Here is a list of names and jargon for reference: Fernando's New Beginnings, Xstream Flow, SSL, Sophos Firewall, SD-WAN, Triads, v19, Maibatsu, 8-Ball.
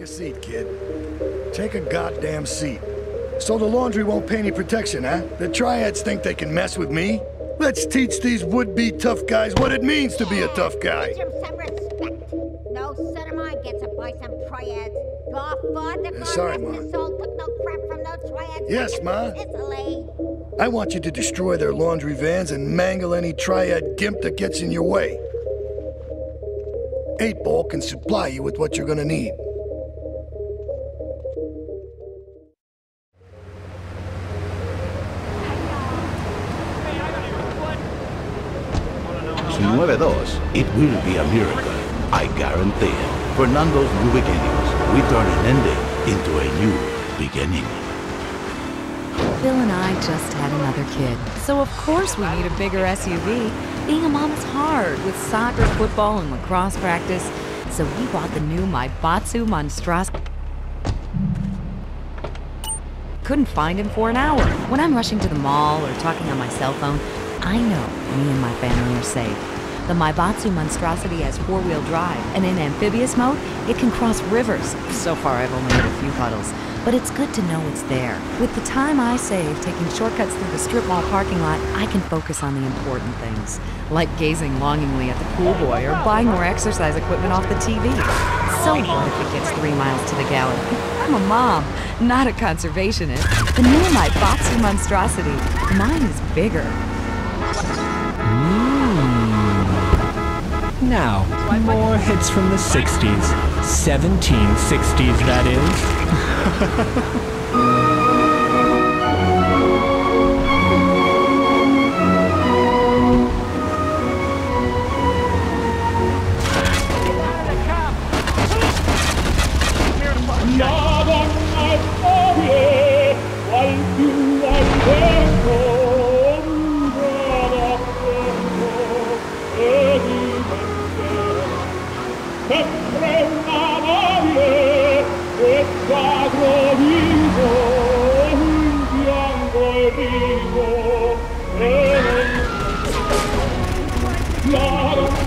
Take a seat, kid. Take a goddamn seat. So the laundry won't pay any protection, huh? The Triads think they can mess with me? Let's teach these would-be tough guys what it means to be a tough guy. Teach them some respect. No son of mine gets up by some Triads. Godfather, sorry, Ma. His soul took no crap from those Triads. Yes, Ma. Italy. I want you to destroy their laundry vans and mangle any Triad gimp that gets in your way. 8-Ball can supply you with what you're gonna need. It will be a miracle, I guarantee it. Fernando's New Beginnings. We turn an ending into a new beginning. Bill and I just had another kid, so of course we need a bigger SUV. Being a mom is hard with soccer, football, and lacrosse practice, so we bought the new Maibatsu monstrosity. Couldn't find him for an hour. When I'm rushing to the mall or talking on my cell phone, I know me and my family are safe. The Maibatsu monstrosity has four-wheel drive, and in amphibious mode, it can cross rivers. So far, I've only hit a few puddles, but it's good to know it's there. With the time I save taking shortcuts through the strip mall parking lot, I can focus on the important things, like gazing longingly at the pool boy or buying more exercise equipment off the TV. So what if it gets 3 miles to the gallon? I'm a mom, not a conservationist. The new Maibatsu monstrosity, mine is bigger. Now, more hits from the 60s. 1760s, that is. No!